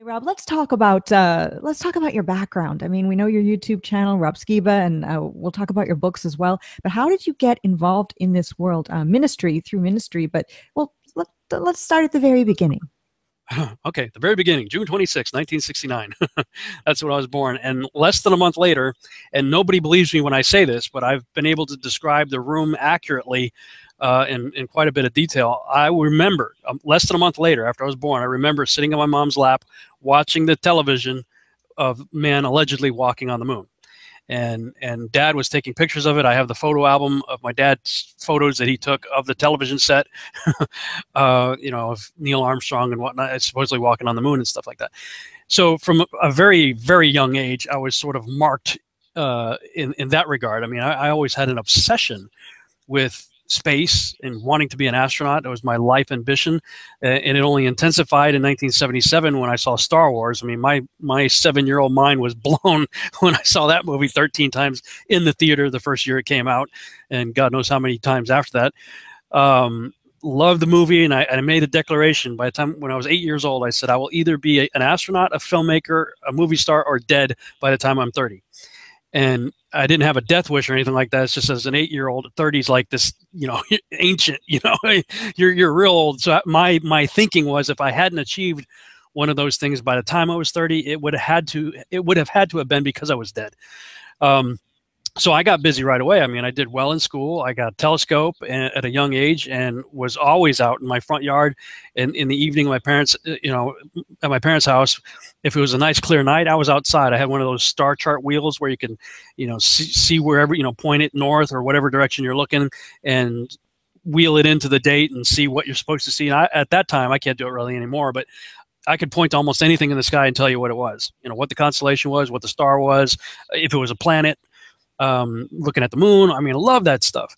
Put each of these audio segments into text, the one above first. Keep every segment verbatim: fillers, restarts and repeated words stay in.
Hey, Rob, let's talk about uh, let's talk about your background. I mean, we know your YouTube channel, Rob Skiba, and uh, we'll talk about your books as well. But how did you get involved in this world, uh, ministry through ministry? But well, let, let's start at the very beginning. Okay, the very beginning, June twenty-sixth, nineteen sixty-nine. That's when I was born. And less than a month later, and nobody believes me when I say this, but I've been able to describe the room accurately uh, in, in quite a bit of detail. I remember, um, less than a month later after I was born, I remember sitting on my mom's lap watching the television of man allegedly walking on the moon. And, and Dad was taking pictures of it. I have the photo album of my dad's photos that he took of the television set, uh, you know, of Neil Armstrong and whatnot, supposedly walking on the moon and stuff like that. So from a very, very young age, I was sort of marked uh, in, in that regard. I mean, I, I always had an obsession with space and wanting to be an astronaut. It was my life ambition, and it only intensified in nineteen seventy-seven when I saw Star Wars. I mean, my my seven-year-old mind was blown when I saw that movie thirteen times in the theater the first year it came out, and God knows how many times after that. Um, loved the movie, and I, I made a declaration by the time when I was eight years old. I said, I will either be a, an astronaut, a filmmaker, a movie star, or dead by the time I'm thirty. And I didn't have a death wish or anything like that. It's just as an eight-year-old, thirties like this, you know, ancient, you know, you're, you're real old. So my, my thinking was if I hadn't achieved one of those things by the time I was thirty, it would have had to, it would have had to have been because I was dead. Um, so I got busy right away. I mean, I did well in school. I got a telescope at a young age and was always out in my front yard. And in the evening, my parents, you know, at my parents' house, if it was a nice clear night, I was outside. I had one of those star chart wheels where you can, you know, see, see wherever, you know, point it north or whatever direction you're looking and wheel it into the date and see what you're supposed to see. And I, at that time, I can't do it really anymore, but I could point to almost anything in the sky and tell you what it was, you know, what the constellation was, what the star was, if it was a planet. Um, looking at the moon. I mean, I love that stuff.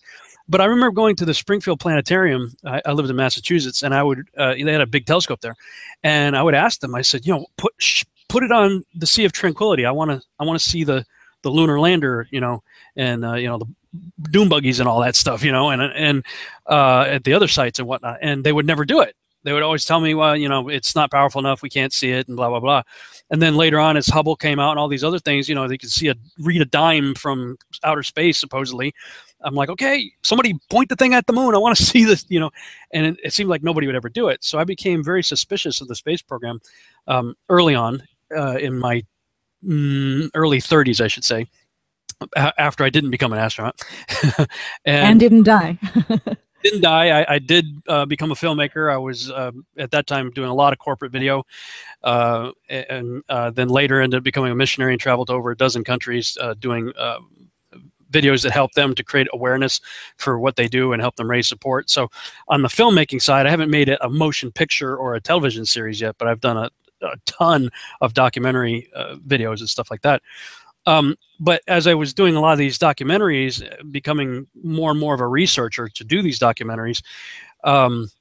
But I remember going to the Springfield Planetarium. I, I lived in Massachusetts, and I would uh, they had a big telescope there, and I would ask them. I said, you know, put sh put it on the Sea of Tranquility. I want to I want to see the the lunar lander, you know, and uh, you know the dune buggies and all that stuff, you know, and and uh, at the other sites and whatnot. And they would never do it. They would always tell me, well, you know, it's not powerful enough. We can't see it and blah, blah, blah. And then later on, as Hubble came out and all these other things, you know, they could see a read a dime from outer space, supposedly. I'm like, okay, somebody point the thing at the moon. I want to see this, you know, and it, it seemed like nobody would ever do it. So I became very suspicious of the space program um, early on uh, in my mm, early thirties, I should say, after I didn't become an astronaut. and, and didn't die. Didn't die. I, I did uh, become a filmmaker. I was uh, at that time doing a lot of corporate video, uh, and uh, then later ended up becoming a missionary and traveled to over a dozen countries uh, doing uh, videos that help them to create awareness for what they do and help them raise support. So on the filmmaking side, I haven't made a motion picture or a television series yet, but I've done a, a ton of documentary uh, videos and stuff like that. Um, but as I was doing a lot of these documentaries, becoming more and more of a researcher to do these documentaries, um,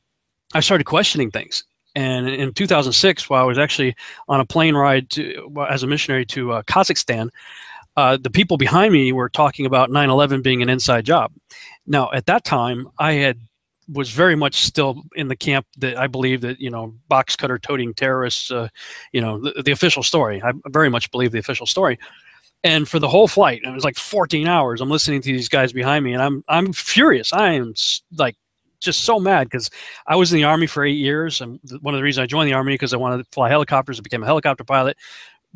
I started questioning things. And in two thousand six, while I was actually on a plane ride to, as a missionary to uh, Kazakhstan, uh, the people behind me were talking about nine eleven being an inside job. Now, at that time, I had was very much still in the camp that I believe that, you know, box cutter toting terrorists, uh, you know, the, the official story. I very much believe the official story. And for the whole flight, it was like fourteen hours, I'm listening to these guys behind me, and I'm I'm furious. I am like just so mad because I was in the Army for eight years, and one of the reasons I joined the Army because I wanted to fly helicopters. I became a helicopter pilot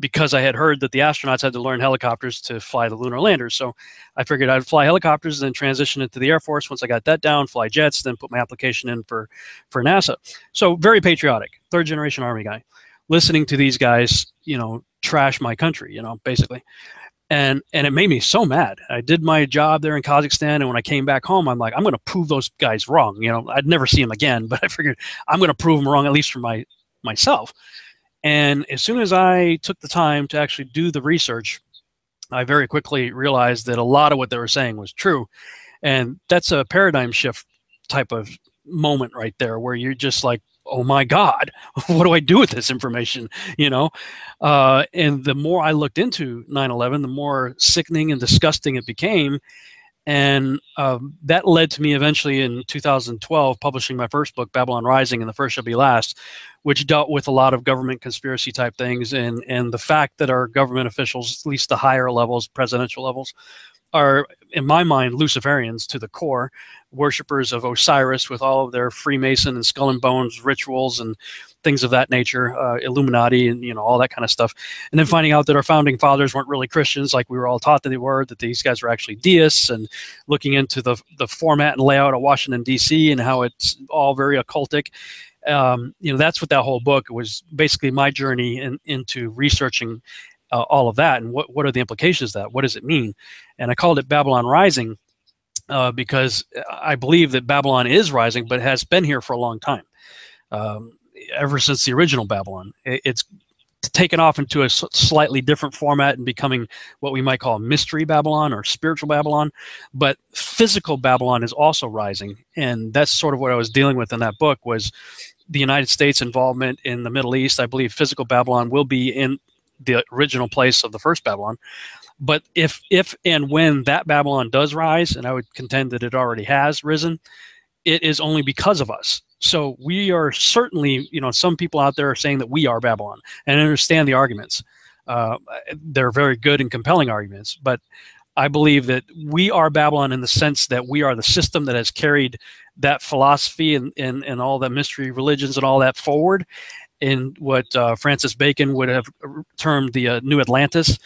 because I had heard that the astronauts had to learn helicopters to fly the lunar landers. So I figured I'd fly helicopters, then transition into the Air Force. Once I got that down, fly jets, then put my application in for for NASA. So very patriotic, third generation Army guy, listening to these guys, you know, trash my country, you know, basically. And and it made me so mad. I did my job there in Kazakhstan, and when I came back home, I'm like, I'm going to prove those guys wrong. You know, I'd never see them again, but I figured I'm going to prove them wrong, at least for my myself. And as soon as I took the time to actually do the research, I very quickly realized that a lot of what they were saying was true. And that's a paradigm shift type of moment right there where you're just like, oh my God, what do I do with this information? You know, uh, and the more I looked into nine eleven, the more sickening and disgusting it became. And um, that led to me eventually in two thousand twelve publishing my first book, Babylon Rising, and the First Shall Be Last, which dealt with a lot of government conspiracy type things and, and the fact that our government officials, at least the higher levels, presidential levels, are, in my mind, Luciferians to the core, worshippers of Osiris with all of their Freemason and Skull and Bones rituals and things of that nature, uh, Illuminati and, you know, all that kind of stuff. And then finding out that our founding fathers weren't really Christians like we were all taught that they were, that these guys were actually deists, and looking into the, the format and layout of Washington, D C and how it's all very occultic. Um, you know, that's what that whole book was, basically my journey in, into researching uh, all of that and what, what are the implications of that? What does it mean? And I called it Babylon Rising uh, because I believe that Babylon is rising, but has been here for a long time. Um, ever since the original Babylon, it's taken off into a slightly different format and becoming what we might call mystery Babylon or spiritual Babylon, but physical Babylon is also rising. And that's sort of what I was dealing with in that book, was the United States involvement in the Middle East. I believe physical Babylon will be in the original place of the first Babylon. But if, if and when that Babylon does rise, and I would contend that it already has risen, it is only because of us. So we are certainly, you know, some people out there are saying that we are Babylon, and I understand the arguments. Uh, they're very good and compelling arguments, but I believe that we are Babylon in the sense that we are the system that has carried that philosophy and, and, and all the mystery religions and all that forward in what uh, Francis Bacon would have termed the uh, New Atlantis.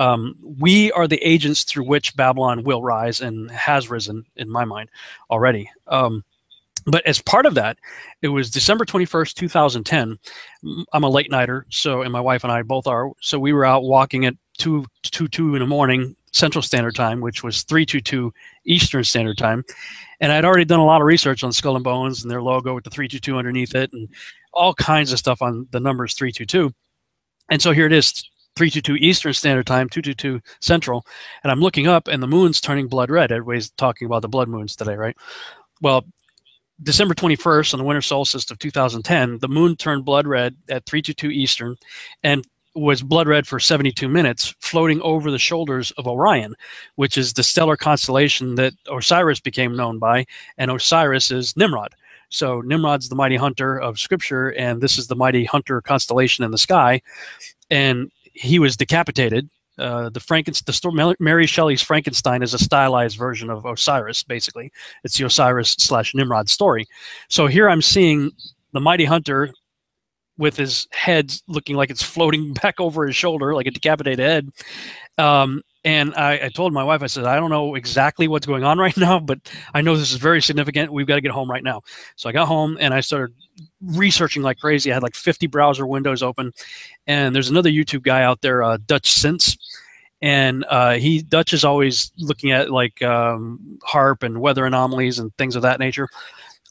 Um, we are the agents through which Babylon will rise and has risen, in my mind, already. Um, But as part of that, it was December twenty-first, two thousand ten. I'm a late nighter, so, and my wife and I both are. So we were out walking at two two two in the morning Central Standard Time, which was three two two Eastern Standard Time. And I'd already done a lot of research on Skull and Bones and their logo with the three two two underneath it and all kinds of stuff on the numbers three two two. And so here it is, three two two Eastern Standard Time, two two two Central. And I'm looking up and the moon's turning blood red. Everybody's talking about the blood moons today, right? Well, December twenty-first, on the winter solstice of two thousand ten, the moon turned blood red at three two two Eastern and was blood red for seventy-two minutes, floating over the shoulders of Orion, which is the stellar constellation that Osiris became known by, and Osiris is Nimrod. So Nimrod's the mighty hunter of Scripture, and this is the mighty hunter constellation in the sky, and he was decapitated. Uh, the Frankenstein, the story, Mary Shelley's Frankenstein is a stylized version of Osiris, basically. It's the Osiris slash Nimrod story. So here I'm seeing the mighty hunter with his head looking like it's floating back over his shoulder, like a decapitated head. Um, and I, I told my wife, I said, I don't know exactly what's going on right now, but I know this is very significant. We've got to get home right now. So I got home and I started researching like crazy. I had like fifty browser windows open, and there's another YouTube guy out there, uh, Dutch Sense, and uh, he Dutch is always looking at like um, HAARP and weather anomalies and things of that nature.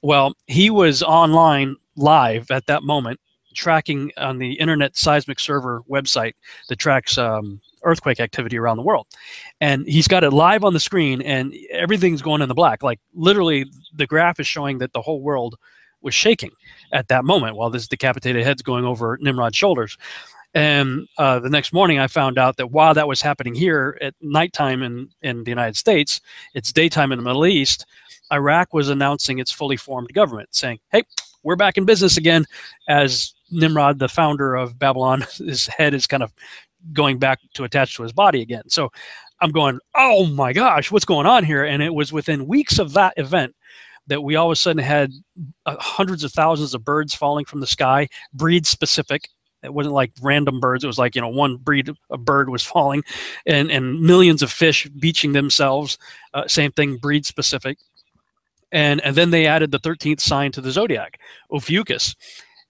Well, he was online live at that moment, tracking on the Internet Seismic Server website that tracks um, earthquake activity around the world. And he's got it live on the screen, and everything's going in the black. Like literally the graph is showing that the whole world was shaking at that moment while this decapitated head's going over Nimrod's shoulders. And uh, the next morning I found out that while that was happening here at nighttime in, in the United States, it's daytime in the Middle East, Iraq was announcing its fully formed government, saying, hey, we're back in business again, as Nimrod, the founder of Babylon, his head is kind of going back to attach to his body again. So I'm going, oh my gosh, what's going on here? And it was within weeks of that event that we all of a sudden had uh, hundreds of thousands of birds falling from the sky, breed specific. It wasn't like random birds. It was like, you know, one breed of bird was falling, and, and millions of fish beaching themselves. Uh, same thing, breed specific. And, and then they added the thirteenth sign to the zodiac, Ophiuchus.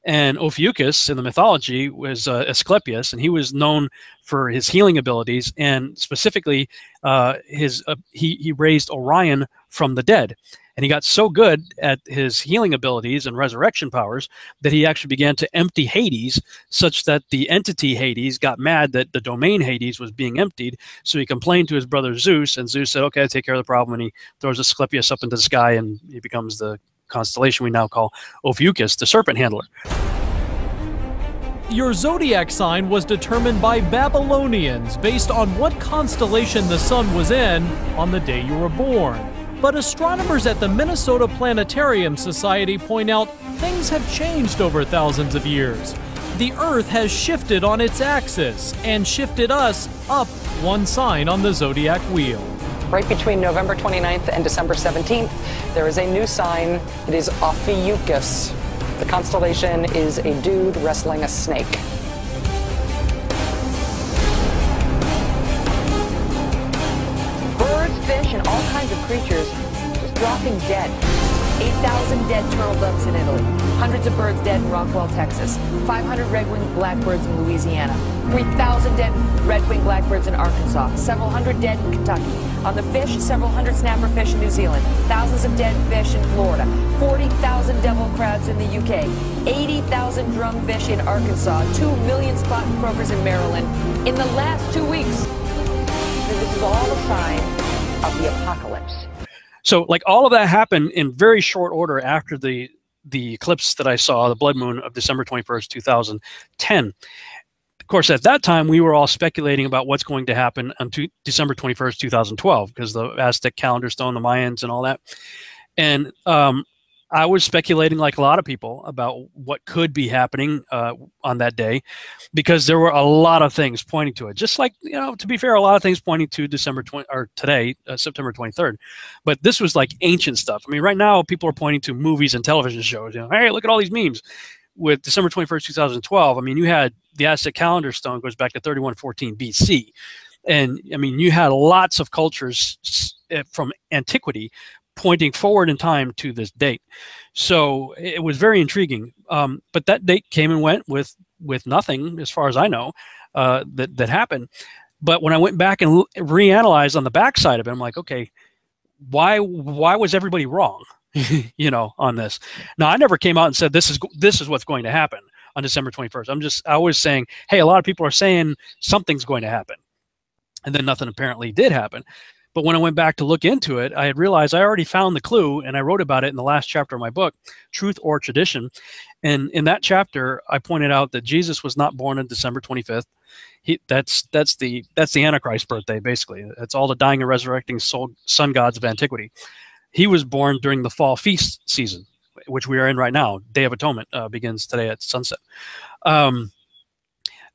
And Ophiuchus in the mythology was uh, Asclepius, and he was known for his healing abilities, and specifically uh, his uh, he, he raised Orion from the dead. And he got so good at his healing abilities and resurrection powers that he actually began to empty Hades, such that the entity Hades got mad that the domain Hades was being emptied. So he complained to his brother Zeus, and Zeus said, okay, I'll take care of the problem. And he throws Asclepius up into the sky, and he becomes the constellation we now call Ophiuchus, the serpent handler. Your zodiac sign was determined by Babylonians based on what constellation the sun was in on the day you were born. But astronomers at the Minnesota Planetarium Society point out things have changed over thousands of years. The Earth has shifted on its axis and shifted us up one sign on the zodiac wheel. Right between November twenty-ninth and December seventeenth, there is a new sign. It is Ophiuchus. The constellation is a dude wrestling a snake. Birds, fish, and all kinds of creatures just dropping dead. eight thousand dead turtledoves in Italy. Hundreds of birds dead in Rockwall, Texas. five hundred red-winged blackbirds in Louisiana. three thousand dead red-winged blackbirds in Arkansas. Several hundred dead in Kentucky. On the fish, several hundred snapperfish in New Zealand. Thousands of dead fish in Florida. forty thousand devil crabs in the U K. eighty thousand drumfish in Arkansas. two million spot croakers in Maryland. In the last two weeks, this is all a sign of the apocalypse. So, like, all of that happened in very short order after the the eclipse that I saw, the blood moon of December twenty-first, two thousand ten. Of course, at that time, we were all speculating about what's going to happen on December twenty-first, two thousand twelve, because the Aztec calendar stone, the Mayans, and all that. And um, I was speculating, like a lot of people, about what could be happening uh, on that day, because there were a lot of things pointing to it. Just like, you know, to be fair, a lot of things pointing to December twentieth, or today, uh, September twenty-third. But this was like ancient stuff. I mean, right now people are pointing to movies and television shows. You know, hey, look at all these memes. With December twenty-first, two thousand twelve, I mean, you had the Aztec calendar stone goes back to thirty-one fourteen B C, and I mean, you had lots of cultures from antiquity pointing forward in time to this date. So it was very intriguing. Um, but that date came and went with with nothing, as far as I know, uh, that, that happened. But when I went back and reanalyzed on the backside of it, I'm like, okay, why, why was everybody wrong, you know, on this? Now, I never came out and said, this is, this is what's going to happen on December twenty-first. I'm just, I was saying, hey, a lot of people are saying something's going to happen. And then nothing apparently did happen. But when I went back to look into it, I had realized I already found the clue, and I wrote about it in the last chapter of my book, Truth or Tradition. And in that chapter, I pointed out that Jesus was not born on December twenty-fifth. He, that's that's the that's the Antichrist birthday, basically. That's all the dying and resurrecting soul, sun gods of antiquity. He was born during the fall feast season, which we are in right now. Day of Atonement uh, begins today at sunset. Um,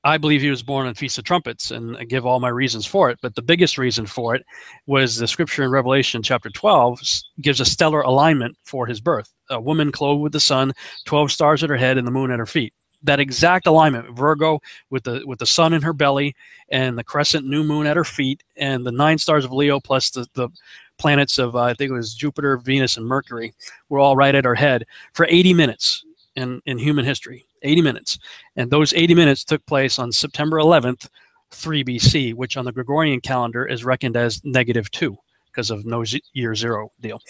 I believe he was born on Feast of Trumpets, and I give all my reasons for it. But the biggest reason for it was the scripture in Revelation chapter twelve gives a stellar alignment for his birth. A woman clothed with the sun, twelve stars at her head, and the moon at her feet. That exact alignment, Virgo with the with the sun in her belly, and the crescent new moon at her feet, and the nine stars of Leo plus the, the planets of, uh, I think it was Jupiter, Venus, and Mercury were all right at her head for eighty minutes in, in human history. eighty minutes. And those eighty minutes took place on September eleventh, three B C, which on the Gregorian calendar is reckoned as negative two because of no z year zero deal.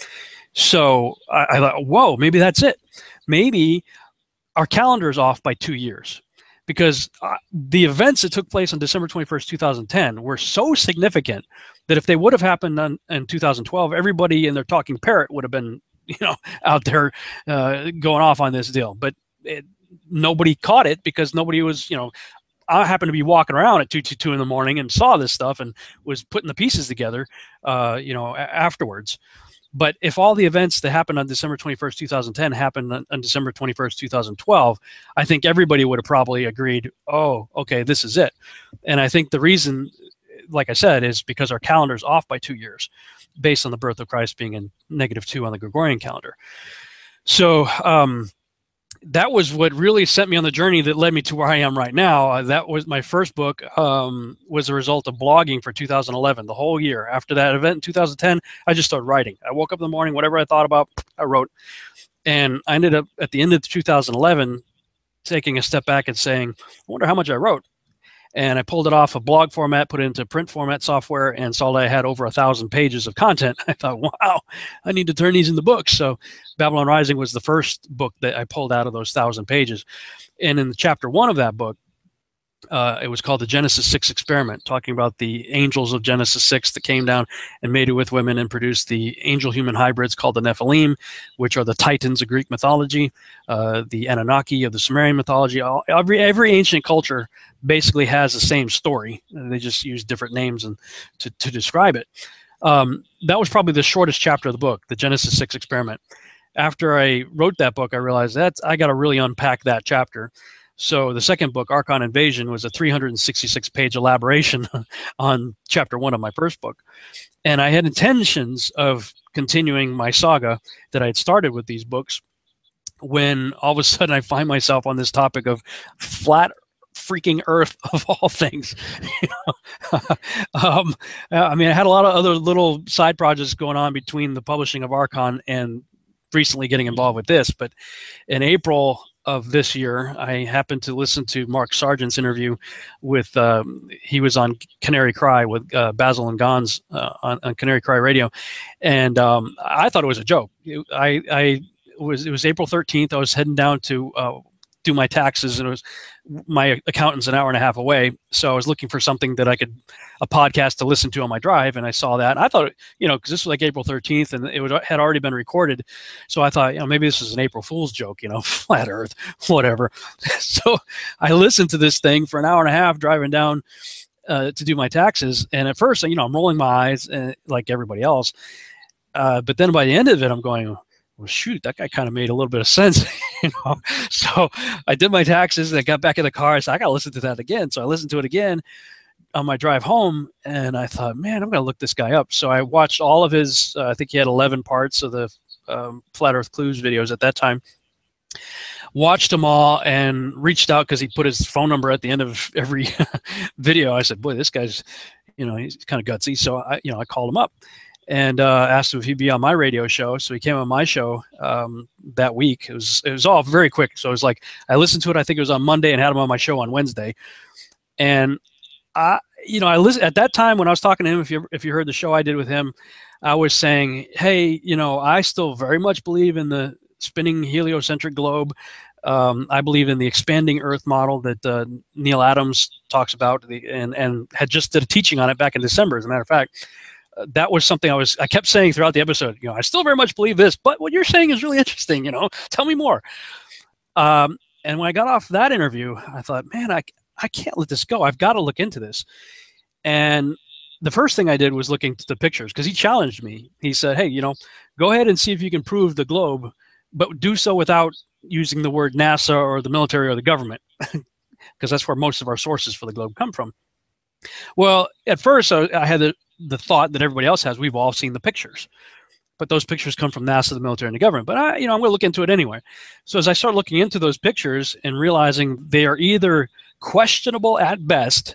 So I, I thought, whoa, maybe that's it. Maybe our calendar is off by two years because uh, the events that took place on December twenty-first, two thousand ten were so significant that if they would have happened on, in two thousand twelve, everybody in their talking parrot would have been, you know, out there uh, going off on this deal. But it, nobody caught it because nobody was, you know, I happened to be walking around at two two two in the morning and saw this stuff and was putting the pieces together, uh, you know, afterwards. But if all the events that happened on December twenty-first, two thousand ten happened on, on December twenty-first, two thousand twelve, I think everybody would have probably agreed, oh, okay, this is it. And I think the reason, like I said, is because our calendar's off by two years based on the birth of Christ being in negative two on the Gregorian calendar. So, um, that was what really sent me on the journey that led me to where I am right now. Uh, that was my first book, um, was a result of blogging for two thousand eleven, the whole year. After that event in two thousand ten, I just started writing. I woke up in the morning, whatever I thought about, I wrote. And I ended up at the end of two thousand eleven taking a step back and saying, I wonder how much I wrote. And I pulled it off of blog format, put it into print format software, and saw that I had over a thousand pages of content. I thought, wow, I need to turn these into books. So Babylon Rising was the first book that I pulled out of those thousand pages. And in chapter one of that book, Uh, it was called the Genesis six experiment, talking about the angels of Genesis six that came down and mated with women and produced the angel-human hybrids called the Nephilim, which are the Titans of Greek mythology, uh, the Anunnaki of the Sumerian mythology. All, every, every ancient culture basically has the same story. They just use different names and to, to describe it. Um, that was probably the shortest chapter of the book, the Genesis six experiment. After I wrote that book, I realized that I got to really unpack that chapter. So the second book, Archon Invasion, was a three hundred sixty-six page elaboration on chapter one of my first book. And I had intentions of continuing my saga that I had started with these books when all of a sudden I find myself on this topic of flat freaking Earth of all things. You know? um, I mean, I had a lot of other little side projects going on between the publishing of Archon and recently getting involved with this, but in April of this year, I happened to listen to Mark Sargent's interview with, um, he was on Canary Cry with uh, Basil and Gons uh, on, on Canary Cry Radio. And um, I thought it was a joke. It, I, I was, it was April thirteenth. I was heading down to uh, do my taxes, and it was, my accountant's an hour and a half away. So I was looking for something that I could, a podcast to listen to on my drive. And I saw that, and I thought, you know, cause this was like April thirteenth and it was, had already been recorded. So I thought, you know, maybe this is an April Fool's joke, you know, flat Earth, whatever. So I listened to this thing for an hour and a half driving down uh, to do my taxes. And at first, you know, I'm rolling my eyes uh, like everybody else. Uh, but then by the end of it, I'm going, well, shoot, that guy kind of made a little bit of sense, you know. So I did my taxes and I got back in the car. I said, I got to listen to that again. So I listened to it again on my drive home, and I thought, man, I'm going to look this guy up. So I watched all of his, uh, I think he had eleven parts of the um, Flat Earth Clues videos at that time. Watched them all and reached out because he put his phone number at the end of every video. I said, boy, this guy's, you know, he's kind of gutsy. So I, you know, I called him up and uh, asked him if he'd be on my radio show. So he came on my show um, that week. It was, it was all very quick. So it was like, I listened to it, I think it was on Monday, and had him on my show on Wednesday. And I, you know, I listened at that time when I was talking to him, if you, if you heard the show I did with him, I was saying, hey, you know, I still very much believe in the spinning heliocentric globe. Um, I believe in the expanding Earth model that uh, Neil Adams talks about, the, and, and had just did a teaching on it back in December, as a matter of fact. That was something I was, I kept saying throughout the episode, you know, I still very much believe this, but what you're saying is really interesting, you know, tell me more. Um, and when I got off that interview, I thought, man, I, I can't let this go. I've got to look into this. And the first thing I did was looking at the pictures, because he challenged me. He said, hey, you know, go ahead and see if you can prove the globe, but do so without using the word NASA or the military or the government, because that's where most of our sources for the globe come from. Well, at first I, I had the, the thought that everybody else has, we've all seen the pictures, but those pictures come from NASA, the military, and the government. But I, you know, I'm going to look into it anyway. So as I start looking into those pictures and realizing they are either questionable at best,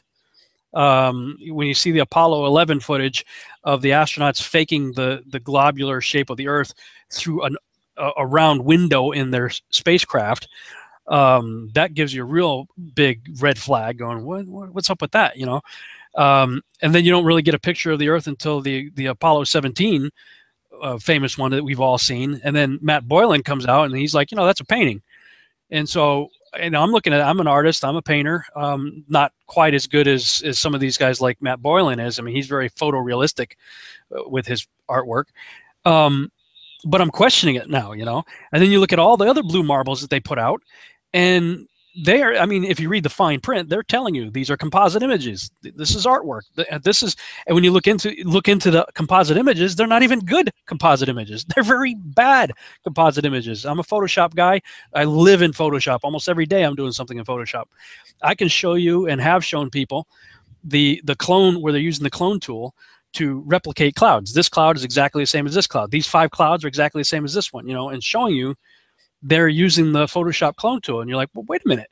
um, when you see the Apollo eleven footage of the astronauts faking the, the globular shape of the Earth through an, a, a round window in their spacecraft, um, that gives you a real big red flag going, what, what, what's up with that, you know? Um, and then you don't really get a picture of the Earth until the, the Apollo seventeen, uh, famous one that we've all seen. And then Matt Boylan comes out and he's like, you know, that's a painting. And so, and I'm looking at, I'm an artist, I'm a painter, um, not quite as good as, as some of these guys like Matt Boylan is. I mean, he's very photorealistic with his artwork. Um, but I'm questioning it now, you know, and then you look at all the other blue marbles that they put out, and they are, I mean, if you read the fine print, they're telling you these are composite images. This is artwork. This is, and when you look into look into the composite images, they're not even good composite images. They're very bad composite images. I'm a Photoshop guy. I live in Photoshop. Almost every day I'm doing something in Photoshop. I can show you and have shown people the, the clone, where they're using the clone tool to replicate clouds. This cloud is exactly the same as this cloud. These five clouds are exactly the same as this one, you know, and showing you they're using the Photoshop clone tool. And you're like, well, wait a minute.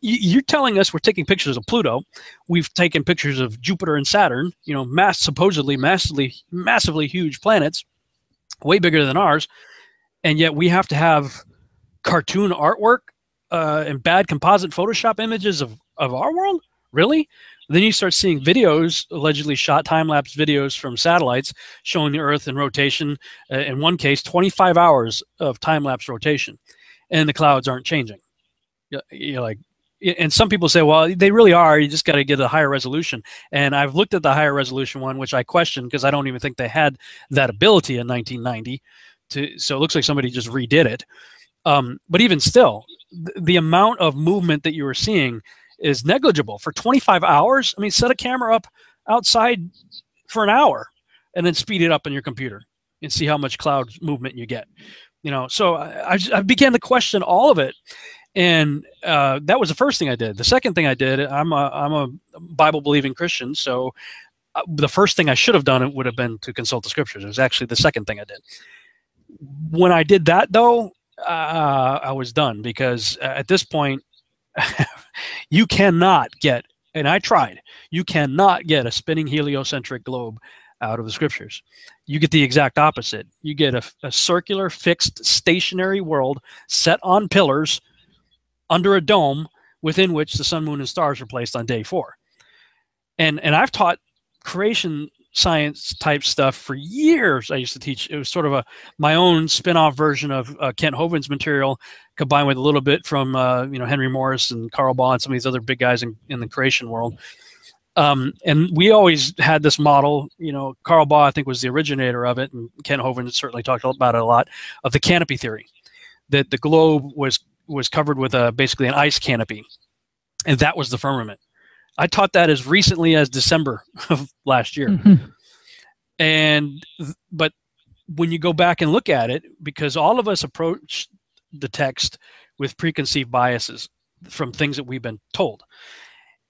You're telling us we're taking pictures of Pluto. We've taken pictures of Jupiter and Saturn, you know, mass, supposedly massively, massively huge planets, way bigger than ours. And yet we have to have cartoon artwork uh, and bad composite Photoshop images of, of our world? Really? Then you start seeing videos, allegedly shot time-lapse videos from satellites showing the Earth in rotation, uh, in one case, twenty-five hours of time-lapse rotation, and the clouds aren't changing. You're like, and some people say, well, they really are. You just got to get a higher resolution. And I've looked at the higher resolution one, which I question because I don't even think they had that ability in nineteen ninety. To, so it looks like somebody just redid it. Um, but even still, th the amount of movement that you were seeing is negligible for twenty-five hours. I mean, set a camera up outside for an hour and then speed it up on your computer and see how much cloud movement you get. You know, so I, I began to question all of it. And uh, that was the first thing I did. The second thing I did, I'm a, I'm a Bible-believing Christian, so the first thing I should have done would have been to consult the scriptures. It was actually the second thing I did. When I did that, though, uh, I was done, because at this point, you cannot get, and I tried, you cannot get a spinning heliocentric globe out of the scriptures. You get the exact opposite. You get a, a circular, fixed, stationary world set on pillars under a dome within which the sun, moon, and stars are placed on day four. And, and I've taught creation science type stuff for years. I used to teach, it was sort of a my own spin-off version of uh, Kent Hovind's material, combined with a little bit from uh, you know, Henry Morris and Carl Baugh and some of these other big guys in, in the creation world. Um, and we always had this model, you know, Carl Baugh, I think, was the originator of it, and Kent Hovind certainly talked about it a lot, of the canopy theory, that the globe was was covered with a, basically an ice canopy, and that was the firmament. I taught that as recently as December of last year. Mm-hmm. And, but when you go back and look at it, because all of us approach the text with preconceived biases from things that we've been told.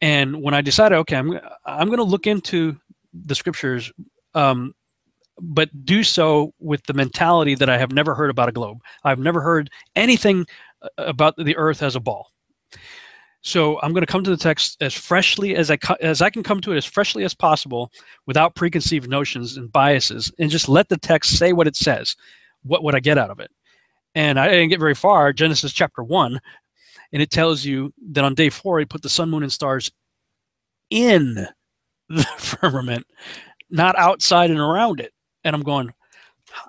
And when I decided, okay, I'm, I'm going to look into the scriptures, um, but do so with the mentality that I have never heard about a globe. I've never heard anything about the earth as a ball. So I'm going to come to the text as freshly as I, as I can come to it as freshly as possible, without preconceived notions and biases, and just let the text say what it says. What would I get out of it? And I didn't get very far. Genesis chapter one, and it tells you that on day four, he put the sun, moon, and stars in the firmament, not outside and around it. And I'm going,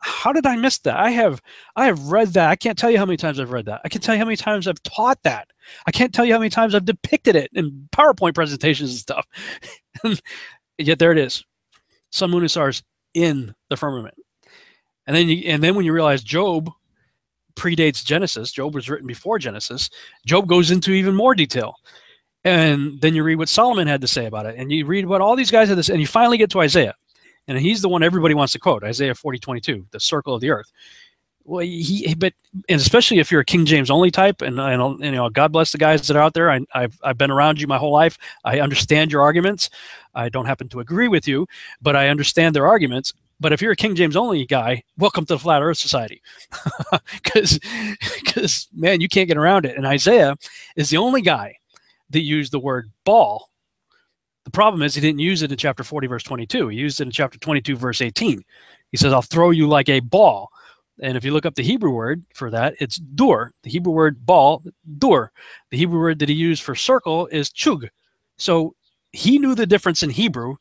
how did I miss that? I have I have read that. I can't tell you how many times I've read that. I can tell you how many times I've taught that. I can't tell you how many times I've depicted it in PowerPoint presentations and stuff. Yet there it is. Sun, moon, and stars in the firmament. And then you, and then when you realize Job predates Genesis, Job was written before Genesis, Job goes into even more detail. And then you read what Solomon had to say about it, and you read what all these guys had to say, and you finally get to Isaiah. And he's the one everybody wants to quote, Isaiah forty twenty-two, the circle of the earth. Well, he, but, and especially if you're a King James only type, and, and, and you know, God bless the guys that are out there. I, I've, I've been around you my whole life. I understand your arguments. I don't happen to agree with you, but I understand their arguments. But if you're a King James only guy, welcome to the Flat Earth Society. Because, because, man, you can't get around it. And Isaiah is the only guy that used the word ball. The problem is he didn't use it in chapter forty, verse twenty-two. He used it in chapter twenty-two, verse eighteen. He says, I'll throw you like a ball. And if you look up the Hebrew word for that, it's dur. The Hebrew word ball, dur. The Hebrew word that he used for circle is chug. So he knew the difference in Hebrew,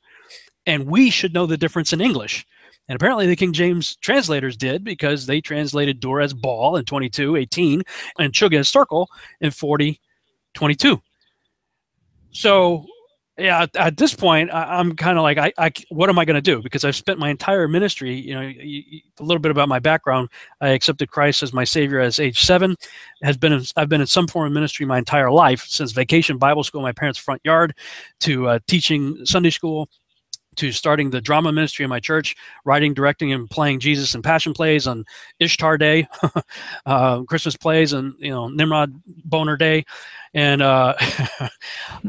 and we should know the difference in English. And apparently the King James translators did, because they translated dur as ball in twenty-two, eighteen, and chug as circle in forty, twenty-two. So... yeah, at this point, I, I'm kind of like, I, I, what am I going to do? Because I've spent my entire ministry, you know, you, you, a little bit about my background. I accepted Christ as my Savior at age seven. Has been in, I've been in some form of ministry my entire life, since vacation Bible school in my parents' front yard, to uh, teaching Sunday school, to starting the drama ministry in my church, writing, directing, and playing Jesus in Passion Plays on Ishtar Day, uh, Christmas Plays, and, you know, Nimrod Boner Day, and uh,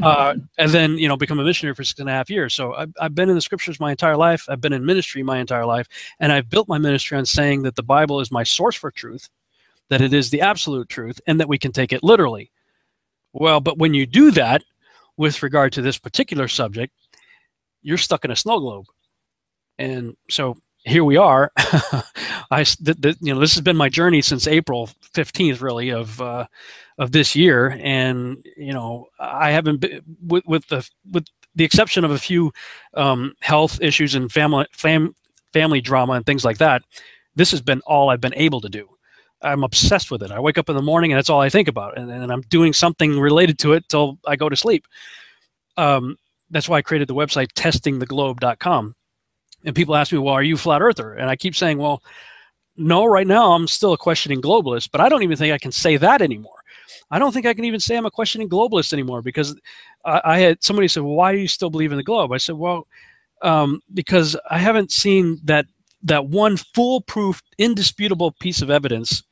uh, and then, you know, become a missionary for six and a half years. So I've, I've been in the scriptures my entire life. I've been in ministry my entire life, and I've built my ministry on saying that the Bible is my source for truth, that it is the absolute truth, and that we can take it literally. Well, but when you do that with regard to this particular subject, you're stuck in a snow globe. And so here we are. I, th th you know, this has been my journey since April fifteenth, really, of, uh, of this year. And, you know, I haven't been, with, with the, with the exception of a few um, health issues and family, fam family drama and things like that, this has been all I've been able to do. I'm obsessed with it. I wake up in the morning and that's all I think about, and, and I'm doing something related to it till I go to sleep. Um, that's why I created the website testing the globe dot com. And people ask me, well, are you a flat earther? And I keep saying, well, no, right now I'm still a questioning globalist, but I don't even think I can say that anymore. I don't think I can even say I'm a questioning globalist anymore, because I, I had somebody said, well, why do you still believe in the globe? I said, well, um, because I haven't seen that that one foolproof, indisputable piece of evidence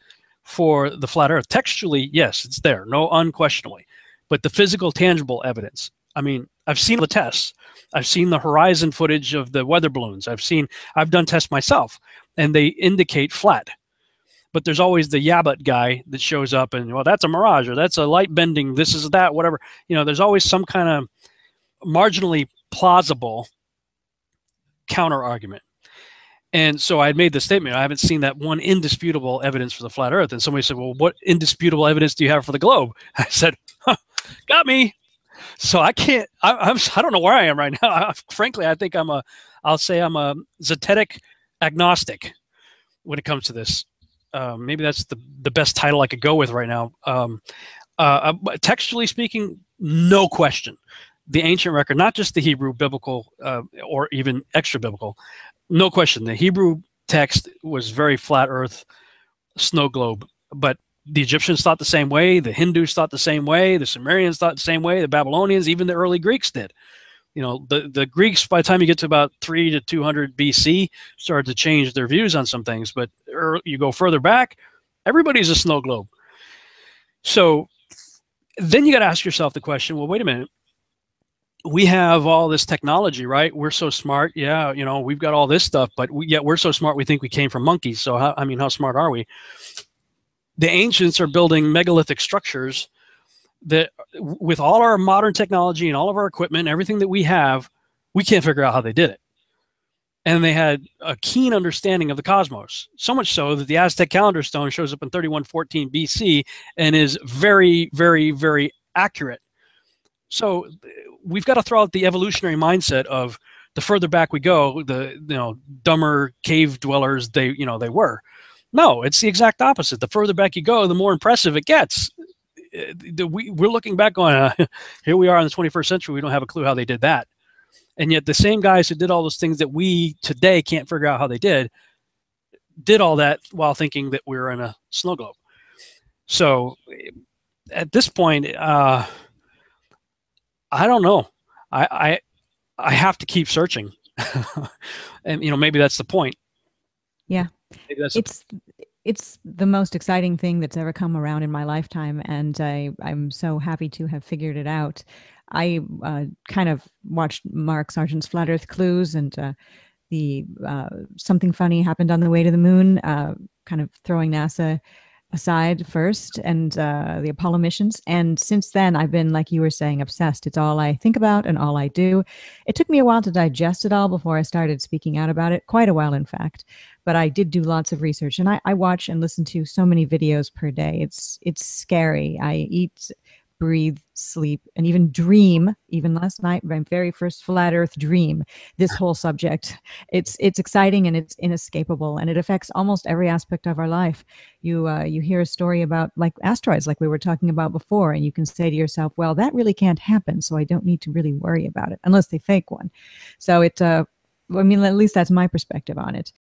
for the flat earth. Textually, yes, it's there, no, unquestionably, but the physical, tangible evidence. I mean, I've seen the tests. I've seen the horizon footage of the weather balloons. I've seen, I've done tests myself, and they indicate flat. But there's always the yeah, but guy that shows up and, well, that's a mirage, or that's a light bending, this is that, whatever. You know, there's always some kind of marginally plausible counter argument. And so I had made the statement, I haven't seen that one indisputable evidence for the flat earth. And somebody said, well, what indisputable evidence do you have for the globe? I said, huh, got me. So I can't, I, I'm, I don't know where I am right now. I, frankly, I think I'm a, I'll say I'm a zetetic agnostic when it comes to this. Uh, maybe that's the, the best title I could go with right now. Um, uh, textually speaking, no question. The ancient record, not just the Hebrew biblical uh, or even extra biblical, no question. The Hebrew text was very flat earth, snow globe, but the Egyptians thought the same way. The Hindus thought the same way. The Sumerians thought the same way. The Babylonians, even the early Greeks did. You know, the, the Greeks, by the time you get to about three to two hundred B C, started to change their views on some things. But er, you go further back, everybody's a snow globe. So then you got to ask yourself the question, well, wait a minute. We have all this technology, right? We're so smart. Yeah, you know, we've got all this stuff, but we, yet we're so smart we think we came from monkeys. So, how, I mean, how smart are we? The ancients are building megalithic structures that with all our modern technology and all of our equipment, everything that we have, we can't figure out how they did it. And they had a keen understanding of the cosmos, so much so that the Aztec calendar stone shows up in thirty-one fourteen B C and is very, very, very accurate. So we've got to throw out the evolutionary mindset of the further back we go, the, you know, dumber cave dwellers they, you know, they were. No, it's the exact opposite. The further back you go, the more impressive it gets. We're looking back on, uh, here we are in the twenty-first century, we don't have a clue how they did that. And yet the same guys who did all those things that we today can't figure out how they did, did all that while thinking that we were in a snow globe. So at this point, uh, I don't know. I, I, I have to keep searching. And, you know, maybe that's the point. Yeah. It's it's the most exciting thing that's ever come around in my lifetime, and I, I'm so happy to have figured it out. I uh, kind of watched Mark Sargent's Flat Earth Clues, and uh, the uh, something funny happened on the way to the moon, uh, kind of throwing NASA aside first, and uh, the Apollo missions. And since then, I've been, like you were saying, obsessed. It's all I think about and all I do. It took me a while to digest it all before I started speaking out about it, quite a while, in fact. But I did do lots of research, and I, I watch and listen to so many videos per day. It's it's scary. I eat, breathe, sleep, and even dream. Even last night, my very first flat earth dream, this whole subject. It's it's exciting, and it's inescapable, and it affects almost every aspect of our life. You, uh, you hear a story about, like, asteroids, like we were talking about before, and you can say to yourself, well, that really can't happen, so I don't need to really worry about it, unless they fake one. So it, uh, I mean, at least that's my perspective on it.